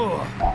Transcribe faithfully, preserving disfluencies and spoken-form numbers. Ugh.